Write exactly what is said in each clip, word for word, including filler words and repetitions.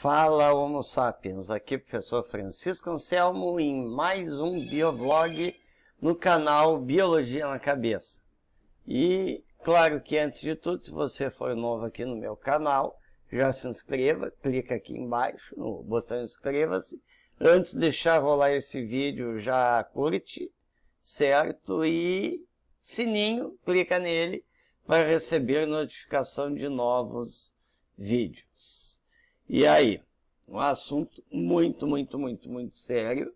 Fala, Homo Sapiens! Aqui professor Francisco Anselmo em mais um bioblog no canal Biologia na Cabeça. E, claro que antes de tudo, se você for novo aqui no meu canal, já se inscreva, clica aqui embaixo no botão inscreva-se. Antes de deixar rolar esse vídeo, já curte, certo? E sininho, clica nele para receber notificação de novos vídeos. E aí, um assunto muito, muito, muito, muito sério,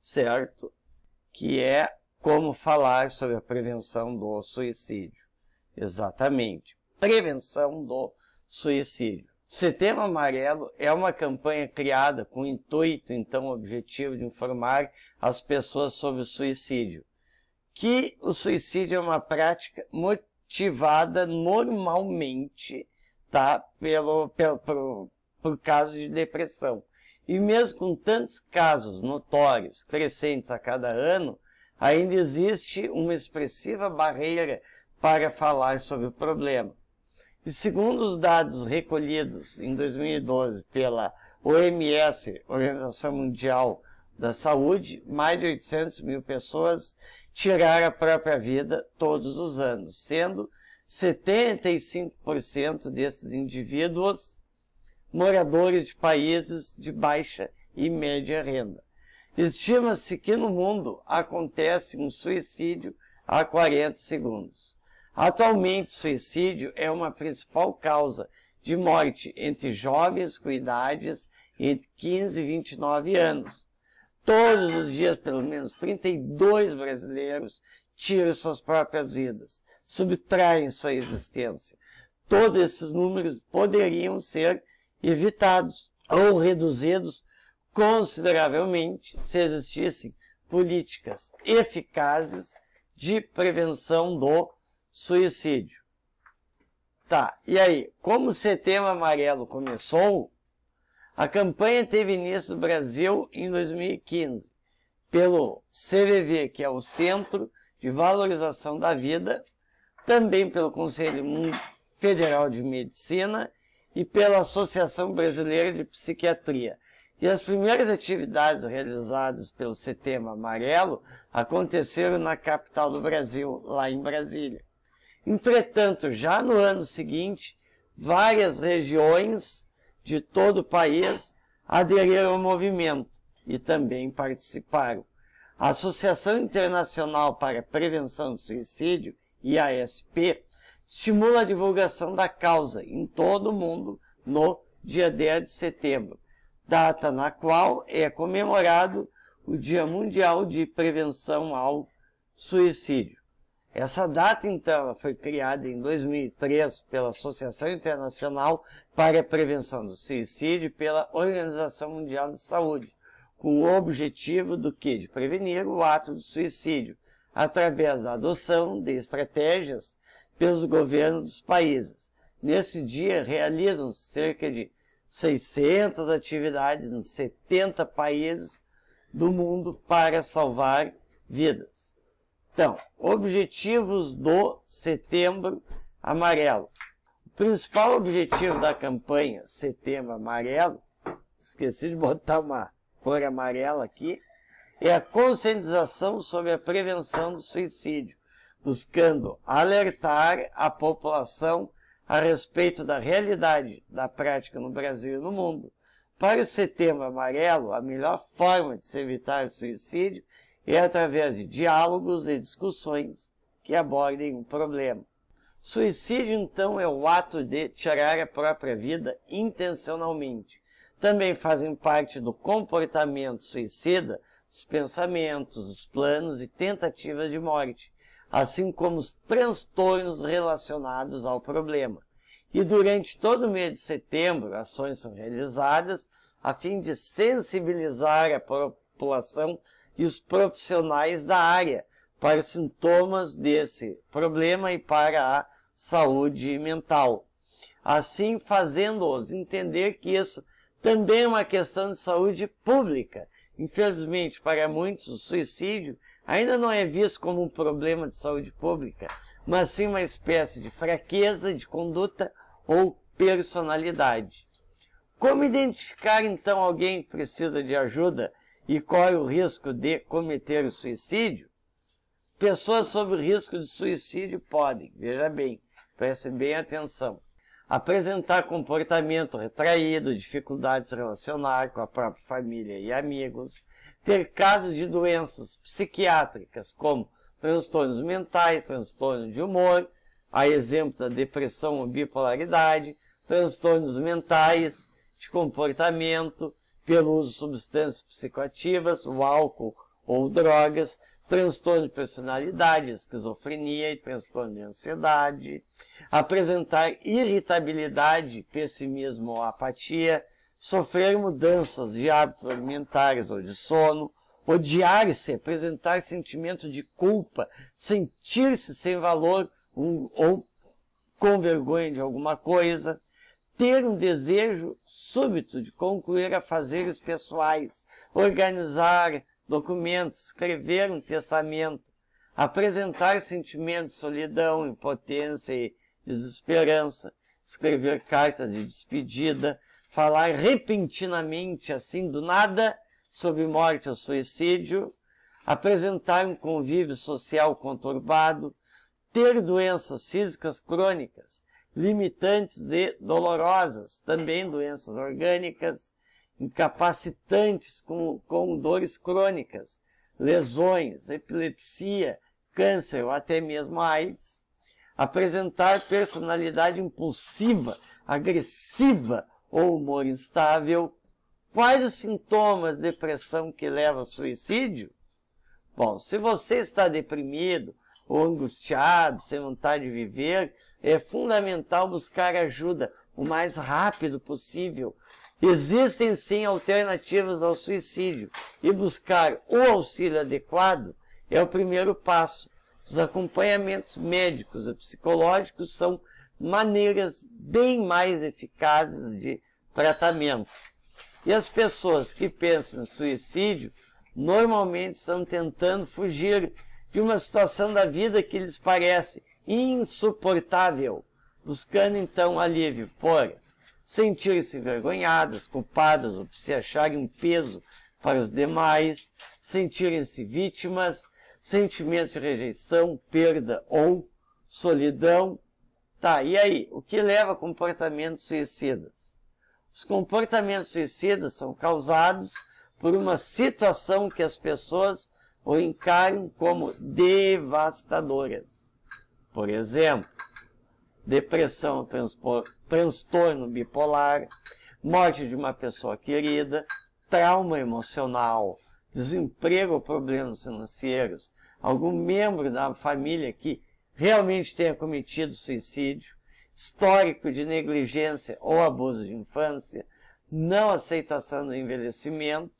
certo? Que é como falar sobre a prevenção do suicídio. Exatamente, prevenção do suicídio. Setembro Amarelo é uma campanha criada com o intuito, então, objetivo de informar as pessoas sobre o suicídio. Que o suicídio é uma prática motivada normalmente, tá? Pelo... pelo, pelo por caso de depressão. E mesmo com tantos casos notórios crescentes a cada ano, ainda existe uma expressiva barreira para falar sobre o problema. E segundo os dados recolhidos em dois mil e doze pela O M S, Organização Mundial da Saúde, mais de oitocentos mil pessoas tiraram a própria vida todos os anos, sendo setenta e cinco por cento desses indivíduos moradores de países de baixa e média renda. Estima-se que no mundo acontece um suicídio a quarenta segundos. Atualmente, o suicídio é uma principal causa de morte entre jovens com idades entre quinze e vinte e nove anos. Todos os dias, pelo menos trinta e dois brasileiros tiram suas próprias vidas, subtraem sua existência. Todos esses números poderiam ser evitados ou reduzidos consideravelmente se existissem políticas eficazes de prevenção do suicídio. Tá, e aí, como o Setembro Amarelo começou, a campanha teve início no Brasil em dois mil e quinze, pelo C V V, que é o Centro de Valorização da Vida, também pelo Conselho Federal de Medicina, e pela Associação Brasileira de Psiquiatria. E as primeiras atividades realizadas pelo Setembro Amarelo aconteceram na capital do Brasil, lá em Brasília. Entretanto, já no ano seguinte, várias regiões de todo o país aderiram ao movimento e também participaram. A Associação Internacional para a Prevenção do Suicídio, I A S P, estimula a divulgação da causa em todo o mundo no dia dez de setembro, data na qual é comemorado o Dia Mundial de Prevenção ao Suicídio. Essa data, então, foi criada em dois mil e três pela Associação Internacional para a Prevenção do Suicídio e pela Organização Mundial da Saúde, com o objetivo do que? De prevenir o ato do suicídio, através da adoção de estratégias pelos governos dos países. Nesse dia, realizam-se cerca de seiscentas atividades em setenta países do mundo para salvar vidas. Então, objetivos do Setembro Amarelo. O principal objetivo da campanha Setembro Amarelo, esqueci de botar uma cor amarela aqui, é a conscientização sobre a prevenção do suicídio, buscando alertar a população a respeito da realidade da prática no Brasil e no mundo. Para o Setembro Amarelo, a melhor forma de se evitar o suicídio é através de diálogos e discussões que abordem um problema. Suicídio, então, é o ato de tirar a própria vida intencionalmente. Também fazem parte do comportamento suicida os pensamentos, os planos e tentativas de morte, assim como os transtornos relacionados ao problema. E durante todo o mês de setembro, ações são realizadas a fim de sensibilizar a população e os profissionais da área para os sintomas desse problema e para a saúde mental. Assim, fazendo-os entender que isso também é uma questão de saúde pública. Infelizmente, para muitos, o suicídio ainda não é visto como um problema de saúde pública, mas sim uma espécie de fraqueza de conduta ou personalidade. Como identificar, então, alguém que precisa de ajuda e corre o risco de cometer o suicídio? Pessoas sob risco de suicídio podem, veja bem, preste bem atenção, apresentar comportamento retraído, dificuldades de relacionar com a própria família e amigos, ter casos de doenças psiquiátricas como transtornos mentais, transtorno de humor, a exemplo da depressão ou bipolaridade, transtornos mentais de comportamento pelo uso de substâncias psicoativas, o álcool ou drogas, transtorno de personalidade, esquizofrenia e transtorno de ansiedade, apresentar irritabilidade, pessimismo ou apatia, sofrer mudanças de hábitos alimentares ou de sono, odiar-se, apresentar sentimento de culpa, sentir-se sem valor um, ou com vergonha de alguma coisa, ter um desejo súbito de concluir afazeres pessoais, organizar documentos, escrever um testamento, apresentar sentimentos de solidão, impotência e desesperança, escrever cartas de despedida, falar repentinamente, assim do nada, sobre morte ou suicídio, apresentar um convívio social conturbado, ter doenças físicas crônicas, limitantes e dolorosas, também doenças orgânicas, incapacitantes com, com dores crônicas, lesões, epilepsia, câncer ou até mesmo AIDS, apresentar personalidade impulsiva, agressiva ou humor instável. Quais os sintomas de depressão que leva ao suicídio? Bom, se você está deprimido ou angustiado, sem vontade de viver, é fundamental buscar ajuda o mais rápido possível. Existem sim alternativas ao suicídio e buscar o auxílio adequado é o primeiro passo. Os acompanhamentos médicos e psicológicos são maneiras bem mais eficazes de tratamento. E as pessoas que pensam em suicídio normalmente estão tentando fugir de uma situação da vida que lhes parece insuportável, buscando então alívio por sentir-se envergonhadas, culpadas ou se acharem um peso para os demais, sentirem-se vítimas, sentimentos de rejeição, perda ou solidão. Tá, e aí? O que leva a comportamentos suicidas? Os comportamentos suicidas são causados por uma situação que as pessoas o encaram como devastadoras. Por exemplo, depressão, transtorno bipolar, morte de uma pessoa querida, trauma emocional, desemprego ou problemas financeiros, algum membro da família que realmente tenha cometido suicídio, histórico de negligência ou abuso de infância, não aceitação do envelhecimento,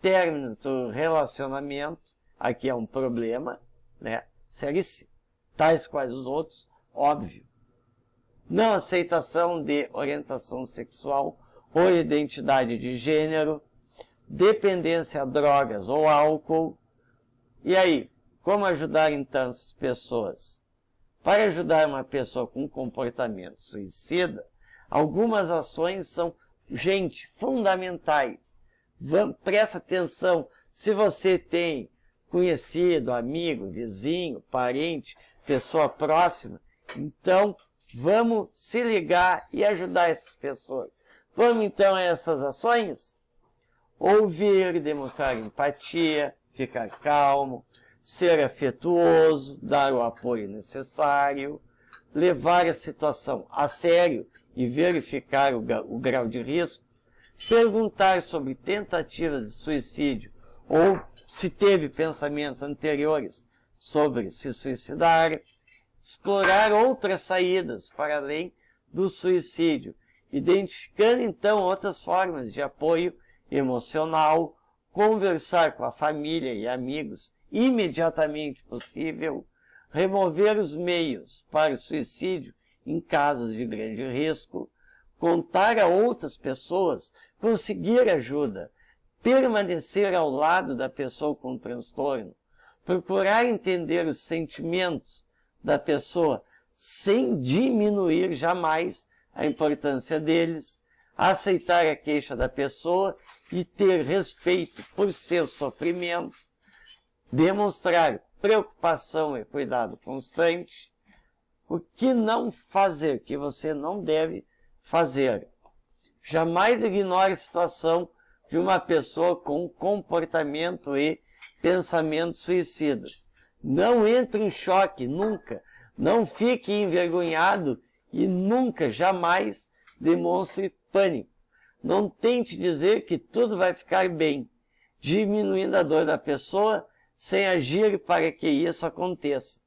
término do relacionamento, aqui é um problema, né? Segue-se, tais quais os outros, óbvio. Não aceitação de orientação sexual ou identidade de gênero, dependência a drogas ou álcool. E aí, como ajudar então essas pessoas? Para ajudar uma pessoa com comportamento suicida, algumas ações são, gente, fundamentais. Presta atenção, se você tem conhecido, amigo, vizinho, parente, pessoa próxima, então vamos se ligar e ajudar essas pessoas. Vamos então a essas ações? Ouvir, demonstrar empatia, ficar calmo, ser afetuoso, dar o apoio necessário, levar a situação a sério e verificar o grau de risco, perguntar sobre tentativas de suicídio ou se teve pensamentos anteriores sobre se suicidar, explorar outras saídas para além do suicídio, identificando então outras formas de apoio emocional, conversar com a família e amigos imediatamente possível, remover os meios para o suicídio em casos de grande risco, contar a outras pessoas, conseguir ajuda, permanecer ao lado da pessoa com transtorno, procurar entender os sentimentos da pessoa, sem diminuir jamais a importância deles, aceitar a queixa da pessoa e ter respeito por seu sofrimento, demonstrar preocupação e cuidado constante. O que não fazer, que você não deve fazer. Jamais ignore a situação de uma pessoa com comportamento e pensamentos suicidas. Não entre em choque, nunca. Não fique envergonhado e nunca, jamais demonstre pânico. Não tente dizer que tudo vai ficar bem, diminuindo a dor da pessoa sem agir para que isso aconteça.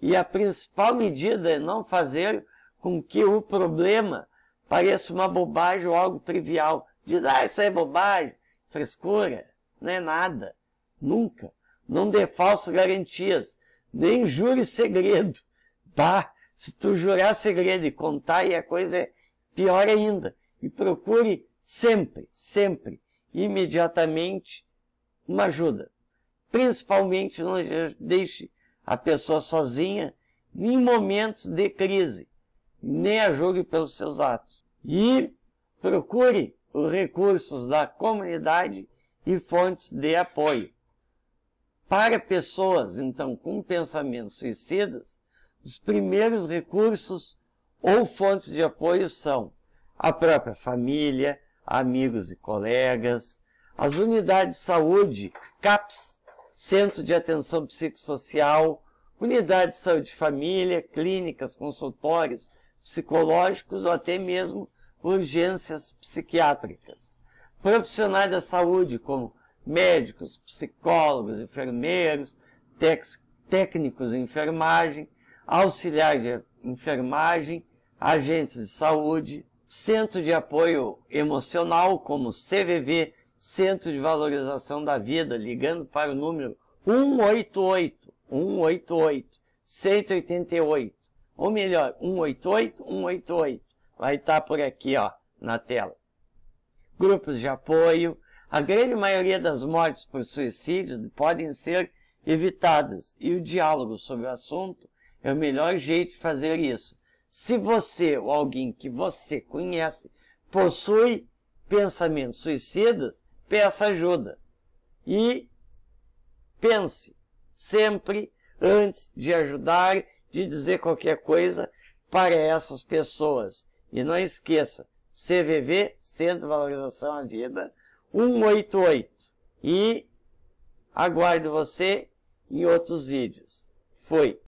E a principal medida é não fazer com que o problema pareça uma bobagem ou algo trivial. Diz, ah, isso é bobagem, frescura, não é nada. Nunca. Não dê falsas garantias, nem jure segredo. Bah, se tu jurar segredo e contar, aí a coisa é pior ainda. E procure sempre, sempre, imediatamente, uma ajuda. Principalmente não deixe a pessoa sozinha em momentos de crise, nem a julgue pelos seus atos. E procure os recursos da comunidade e fontes de apoio. Para pessoas, então, com pensamentos suicidas, os primeiros recursos ou fontes de apoio são a própria família, amigos e colegas, as unidades de saúde, CAPS, Centro de Atenção Psicossocial, unidade de saúde de família, clínicas, consultórios psicológicos ou até mesmo urgências psiquiátricas. Profissionais da saúde, como médicos, psicólogos, enfermeiros, técnicos de enfermagem, auxiliares de enfermagem, agentes de saúde, centro de apoio emocional como C V V, Centro de Valorização da Vida, ligando para o número um oito oito, um oito oito, um oito oito, ou melhor, um oito oito, um oito oito, vai estar por aqui, ó, na tela. Grupos de apoio. A grande maioria das mortes por suicídio podem ser evitadas e o diálogo sobre o assunto é o melhor jeito de fazer isso. Se você ou alguém que você conhece possui pensamentos suicidas, peça ajuda. E pense sempre antes de ajudar, de dizer qualquer coisa para essas pessoas. E não esqueça, C V V, Centro de Valorização da Vida, um oito oito. E aguardo você em outros vídeos. Fui!